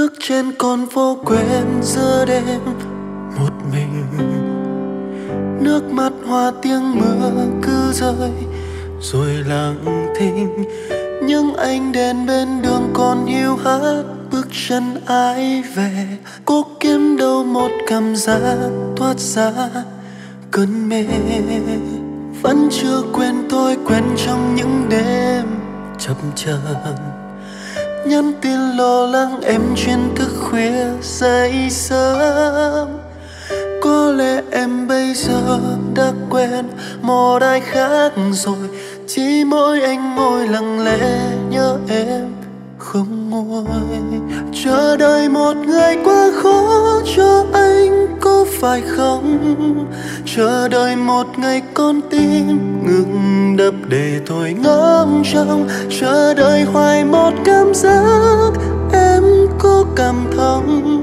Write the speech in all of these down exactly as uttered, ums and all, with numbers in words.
bước trên con phố quen giữa đêm một mình, nước mắt hoa tiếng mưa cứ rơi rồi lặng thinh. Những ánh đèn bên đường còn hiu hắt bước chân ai về, cố kiếm đâu một cảm giác thoát ra cơn mê. Vẫn chưa quên tôi quen trong những đêm chập chờn, nhắn tin lo lắng em chuyên thức khuya dậy sớm. Có lẽ em bây giờ đã quen một ai khác rồi, chỉ mỗi anh ngồi lặng lẽ nhớ em không nguôi. Chờ đợi một người quá khó cho anh có phải không? Chờ đợi một ngày con tim ngừng đập để tôi ngóng trông. Chờ đợi hoài một cảm giác em có cảm thông,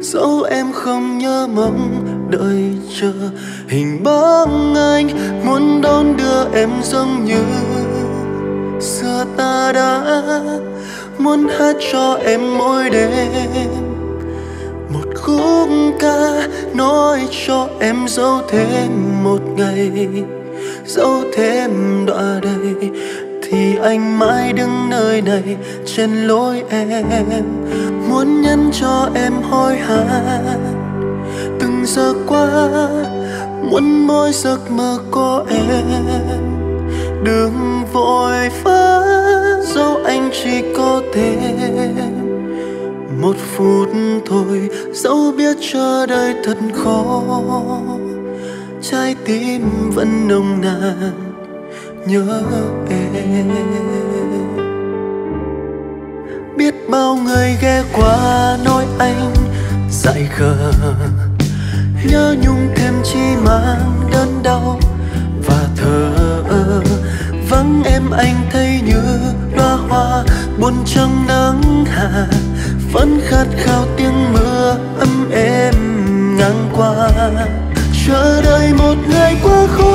dẫu em không nhớ mong đợi chờ hình bóng anh, muốn đón đưa em giống như xưa ta đã muốn hát cho em mỗi đêm một khúc ca, nói cho em dẫu thêm một ngày, dẫu thêm đọa đầy thì anh mãi đứng nơi này trên lối em. Muốn nhắn cho em hối hận từng giờ qua, muốn mỗi giấc mơ có em đừng vội vã, dẫu anh chỉ có thêm một phút thôi, dẫu biết chờ đợi thật khó, trái tim vẫn nồng nàn nhớ em. Biết bao người ghé qua nói anh dại khờ, nhớ nhung thêm chi mang đớn đau và thờ ơ. Vắng em anh thấy như đóa hoa buồn trong nắng hạ, vẫn khát khao tiếng mưa ấm êm ngang qua. Chờ đợi một ngày quá khó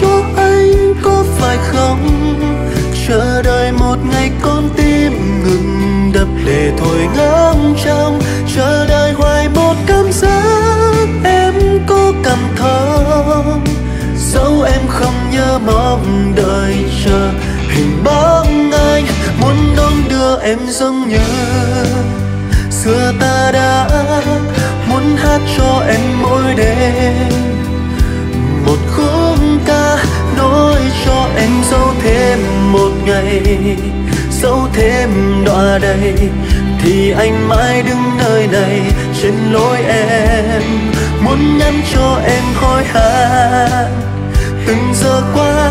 cho anh có phải không? Chờ đợi một ngày con tim ngừng đập để thôi ngóng trông. Chờ đợi hoài một cảm giác em có cảm thông, dẫu em không nhớ mong đợi chờ hình bóng anh, muốn đón đưa em giống như xưa ta đã muốn hát cho em mỗi đêm một khúc ca, nói cho em dẫu thêm một ngày, dẫu thêm đọa đầy thì anh mãi đứng nơi này trên lối em. Muốn nhắn cho em hối hả từng giờ qua,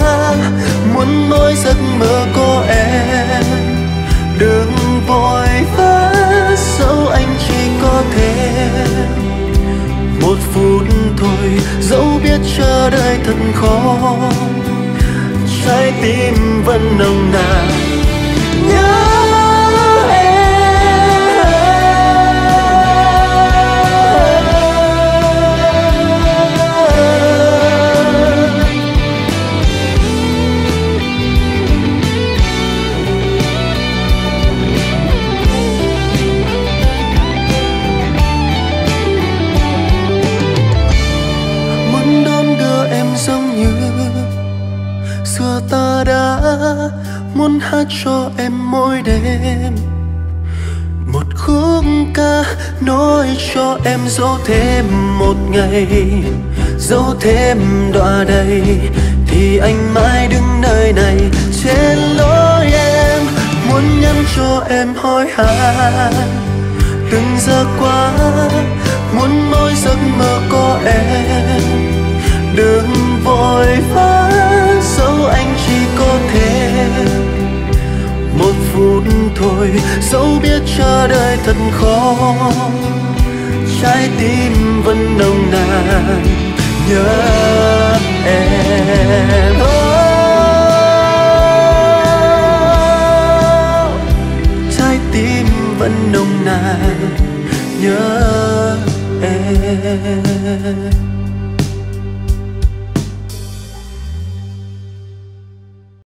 muốn mỗi giấc mơ có em đừng vội vã, dẫu anh chỉ có thêm một phút thôi, dẫu biết chờ đợi thật khó, trái tim vẫn nồng nàn nhớ. Muốn hát cho em mỗi đêm một khúc ca, nói cho em dẫu thêm một ngày, dẫu thêm đọa đầy thì anh mãi đứng nơi này trên lối em. Muốn nhắn cho em hối hận từng giờ qua, muốn mỗi giấc mơ có em đừng vội vã, dẫu anh chỉ có thêm một phút thôi, dẫu biết chờ đợi thật khó, trái tim vẫn nồng nàn nhớ em.